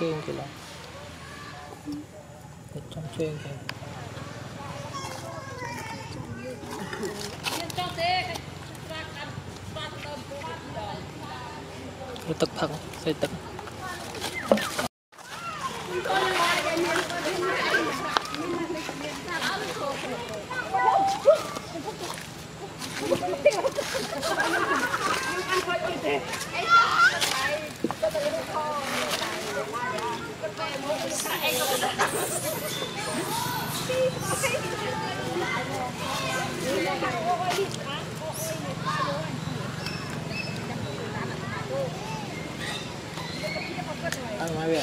chuyên thì là thịt trong chuyên thì tức thân xây tận ăn ngoài về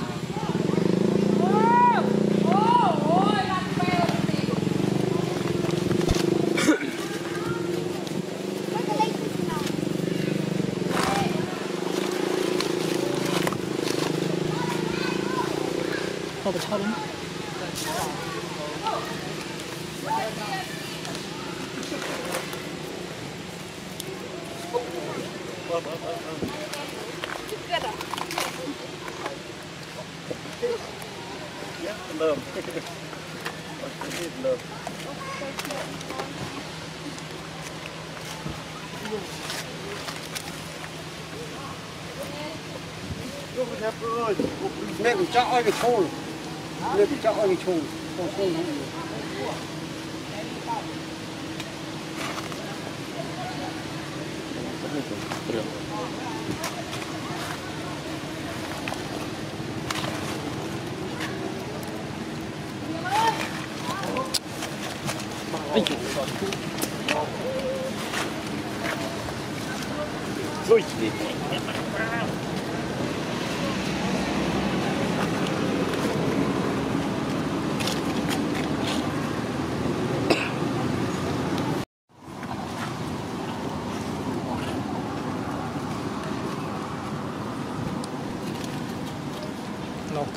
Hãy subscribe cho kênh Ghiền Mì Gõ để không nên cho anh chùi, không không không. Anh chùi. Rồi đi.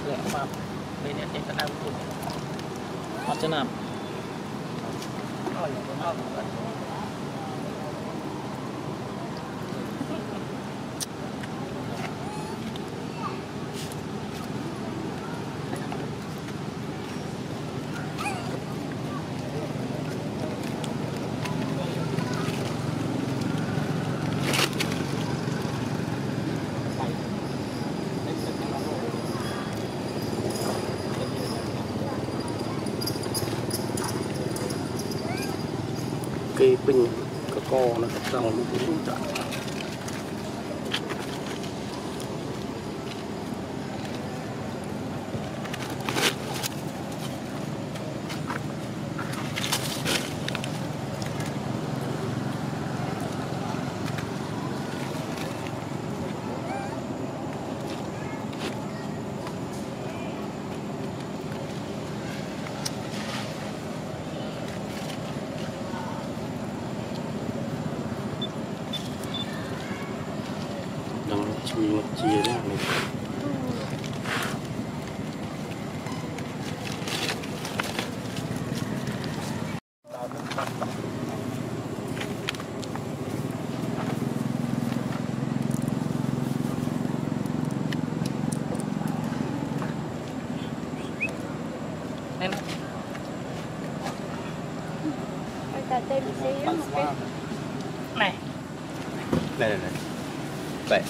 Lẹ mà bên này chắc ăn được mặt chân nằm cái bình cái co nó thật ra luôn cũng chặt một chia ra này. Em. Ta tên gì này. Này. Vậy. Hãy subscribe cho kênh Ghiền Mì Gõ để không bỏ lỡ những video hấp dẫn.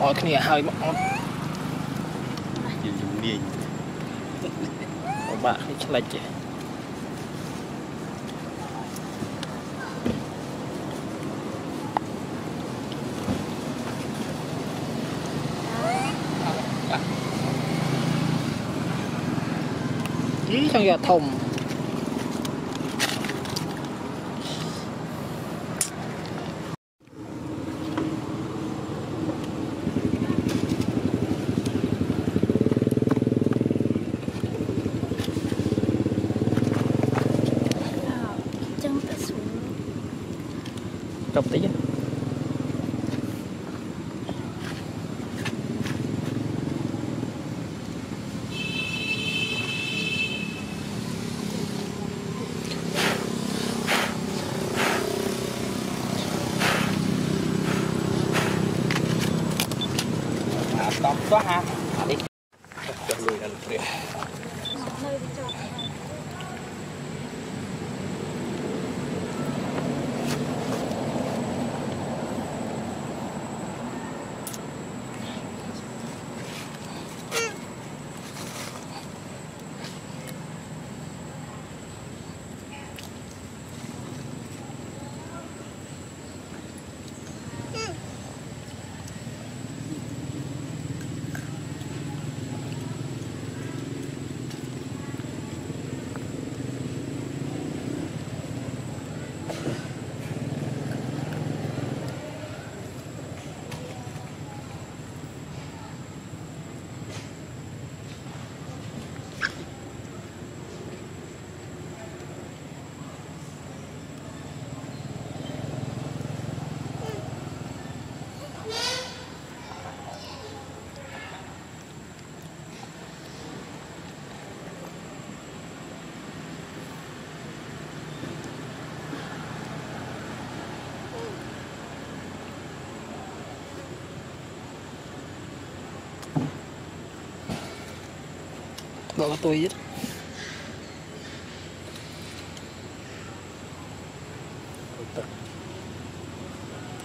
Trong nhà thùng trong tí quá ha, đi chọn lùi là lùi. Đó tôi biết.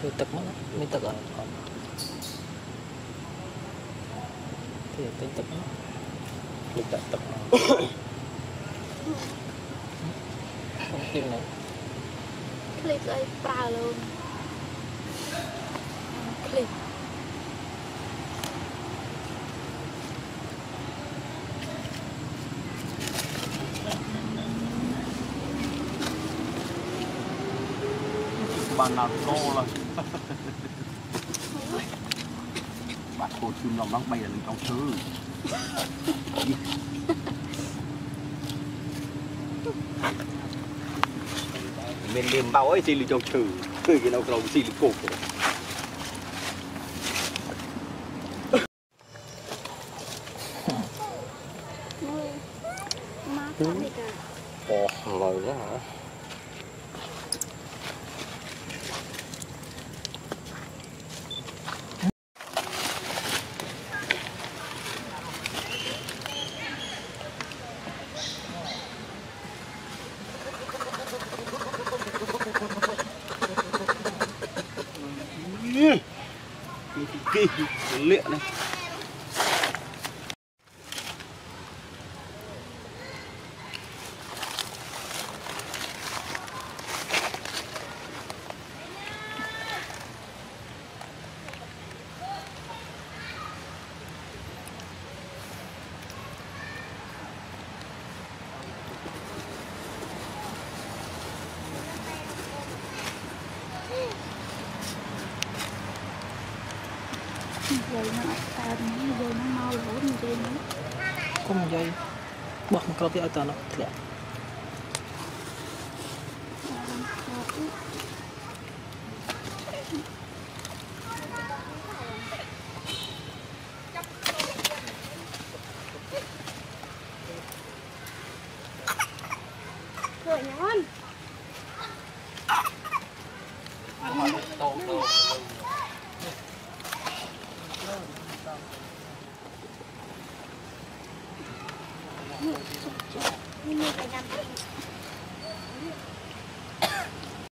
Tôi tật mất, mình tật rồi. Thì tôi tật mất. Mình tật tật. Không tìm này. Clip đây, bà luôn. Clip. Bạn nào cô là bạn cô chim lòng bay là trong thứ mình đem bao ấy xin trong thứ từ cái nào cầu xin cổ rồi đó hả? Kì lịa này. Có một dây bọc một câu thì ở tờ nó thiệt. Cười nhón. Hãy subscribe cho kênh Ghiền Mì Gõ để không bỏ lỡ những video hấp dẫn.